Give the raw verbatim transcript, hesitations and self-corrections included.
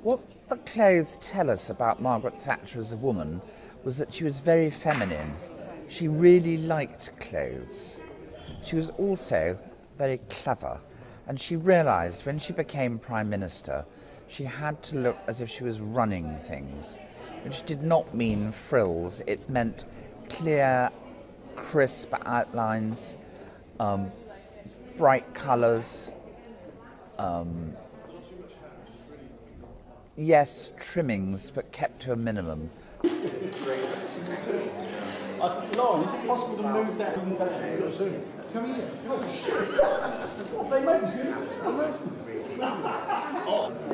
What the clothes tell us about Margaret Thatcher as a woman was that she was very feminine. She really liked clothes. She was also very clever, and she realised when she became Prime Minister she had to look as if she was running things, which did not mean frills. It meant clear, crisp outlines, um, bright colours, um, yes, trimmings, but kept to a minimum. Uh, Lauren, is it possible to move that room back to the Zoom? Come here. Oh, shit. They made Zoom.